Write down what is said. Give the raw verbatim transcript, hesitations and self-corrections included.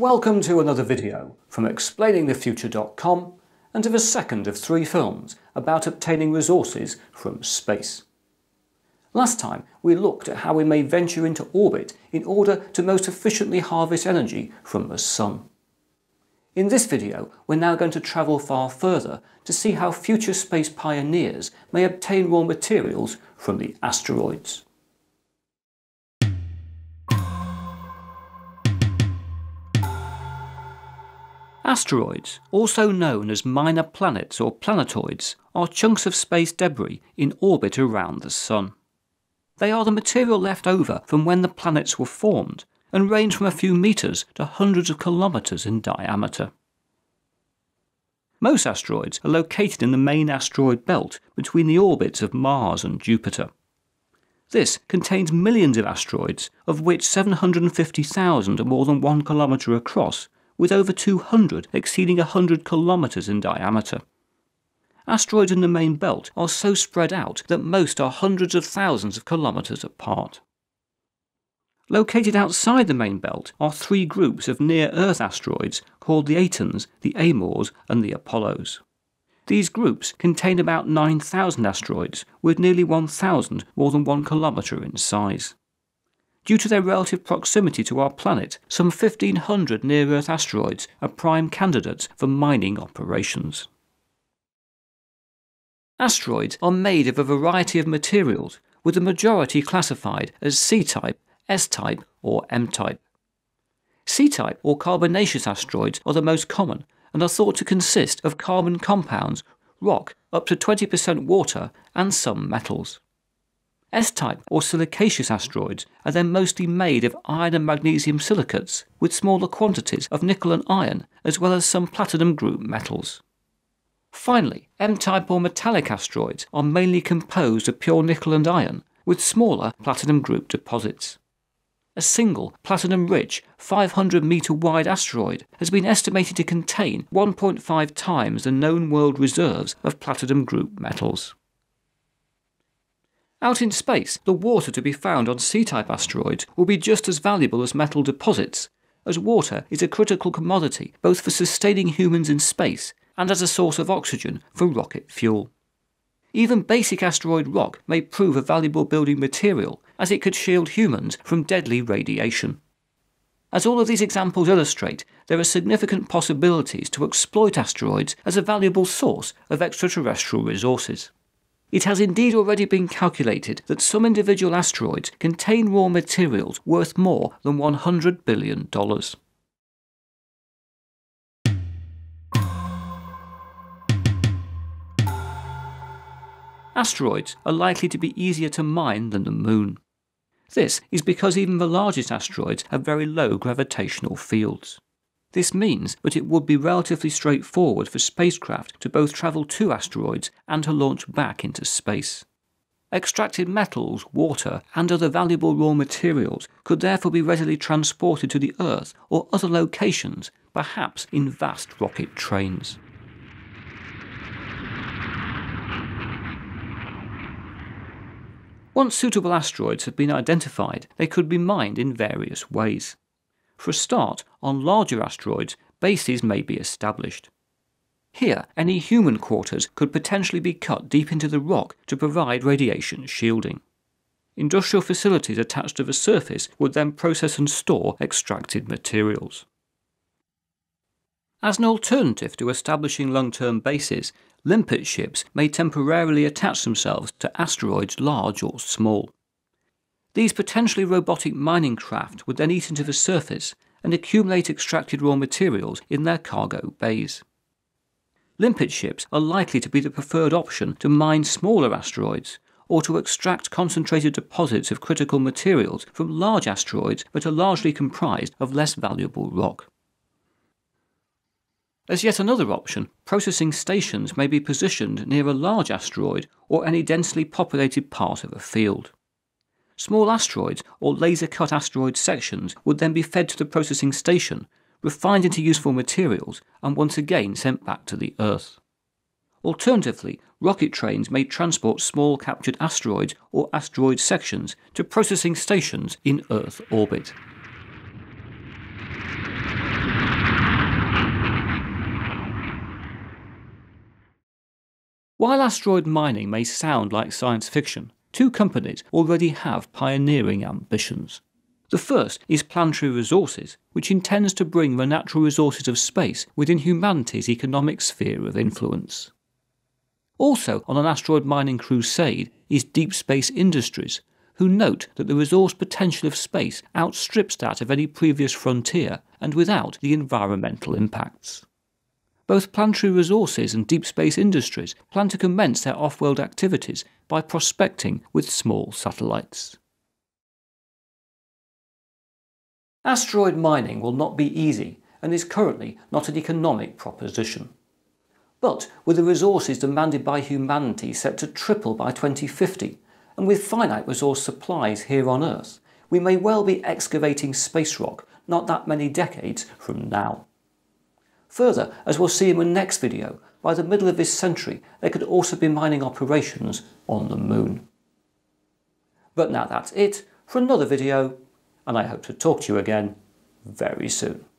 Welcome to another video from Explaining The Future dot com and to the second of three films about obtaining resources from space. Last time we looked at how we may venture into orbit in order to most efficiently harvest energy from the Sun. In this video we're now going to travel far further to see how future space pioneers may obtain raw materials from the asteroids. Asteroids, also known as minor planets or planetoids, are chunks of space debris in orbit around the Sun. They are the material left over from when the planets were formed, and range from a few meters to hundreds of kilometers in diameter. Most asteroids are located in the main asteroid belt between the orbits of Mars and Jupiter. This contains millions of asteroids, of which seven hundred fifty thousand are more than one kilometer across, with over two hundred exceeding one hundred kilometers in diameter. Asteroids in the main belt are so spread out that most are hundreds of thousands of kilometers apart. Located outside the main belt are three groups of near-Earth asteroids called the Atens, the Amors, and the Apollos. These groups contain about nine thousand asteroids, with nearly one thousand more than one kilometer in size. Due to their relative proximity to our planet, some fifteen hundred near-Earth asteroids are prime candidates for mining operations. Asteroids are made of a variety of materials, with the majority classified as C-type, S-type, or M-type. C-type or carbonaceous asteroids are the most common and are thought to consist of carbon compounds, rock, up to twenty percent water, and some metals. S-type or silicaceous asteroids are then mostly made of iron and magnesium silicates, with smaller quantities of nickel and iron, as well as some platinum group metals. Finally, M-type or metallic asteroids are mainly composed of pure nickel and iron, with smaller platinum group deposits. A single platinum-rich, five hundred meter wide asteroid has been estimated to contain one point five times the known world reserves of platinum group metals. Out in space, the water to be found on C-type asteroids will be just as valuable as metal deposits, as water is a critical commodity both for sustaining humans in space and as a source of oxygen for rocket fuel. Even basic asteroid rock may prove a valuable building material, as it could shield humans from deadly radiation. As all of these examples illustrate, there are significant possibilities to exploit asteroids as a valuable source of extraterrestrial resources. It has indeed already been calculated that some individual asteroids contain raw materials worth more than one hundred billion dollars. Asteroids are likely to be easier to mine than the Moon. This is because even the largest asteroids have very low gravitational fields. This means that it would be relatively straightforward for spacecraft to both travel to asteroids and to launch back into space. Extracted metals, water, and other valuable raw materials could therefore be readily transported to the Earth or other locations, perhaps in vast rocket trains. Once suitable asteroids have been identified, they could be mined in various ways. For a start, on larger asteroids, bases may be established. Here, any human quarters could potentially be cut deep into the rock to provide radiation shielding. Industrial facilities attached to the surface would then process and store extracted materials. As an alternative to establishing long-term bases, limpet ships may temporarily attach themselves to asteroids large or small. These potentially robotic mining craft would then eat into the surface and accumulate extracted raw materials in their cargo bays. Limpet ships are likely to be the preferred option to mine smaller asteroids or to extract concentrated deposits of critical materials from large asteroids that are largely comprised of less valuable rock. As yet another option, processing stations may be positioned near a large asteroid or any densely populated part of a field. Small asteroids or laser-cut asteroid sections would then be fed to the processing station, refined into useful materials, and once again sent back to the Earth. Alternatively, rocket trains may transport small captured asteroids or asteroid sections to processing stations in Earth orbit. While asteroid mining may sound like science fiction, two companies already have pioneering ambitions. The first is Planetary Resources, which intends to bring the natural resources of space within humanity's economic sphere of influence. Also on an asteroid mining crusade is Deep Space Industries, who note that the resource potential of space outstrips that of any previous frontier and without the environmental impacts. Both Planetary Resources and Deep Space Industries plan to commence their off-world activities by prospecting with small satellites. Asteroid mining will not be easy and is currently not an economic proposition. But with the resources demanded by humanity set to triple by twenty fifty, and with finite resource supplies here on Earth, we may well be excavating space rock not that many decades from now. Further, as we'll see in the next video, by the middle of this century there could also be mining operations on the Moon. But now that's it for another video, and I hope to talk to you again very soon.